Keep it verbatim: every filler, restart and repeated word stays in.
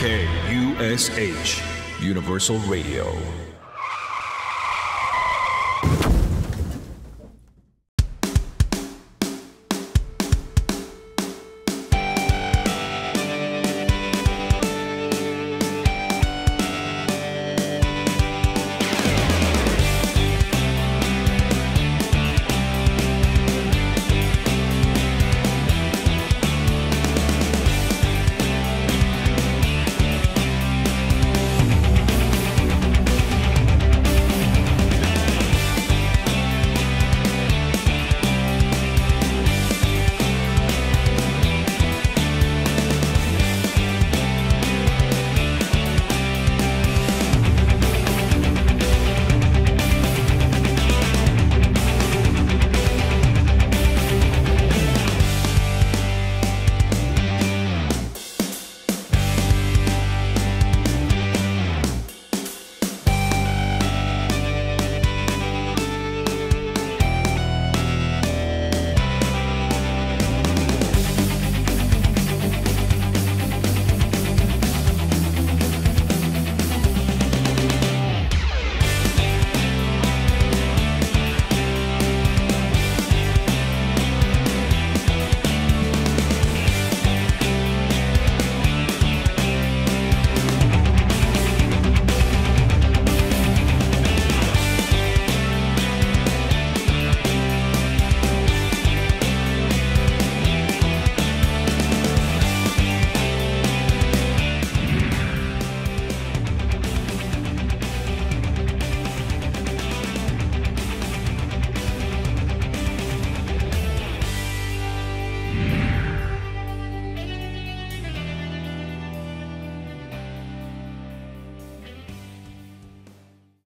K U S H, Universal Radio.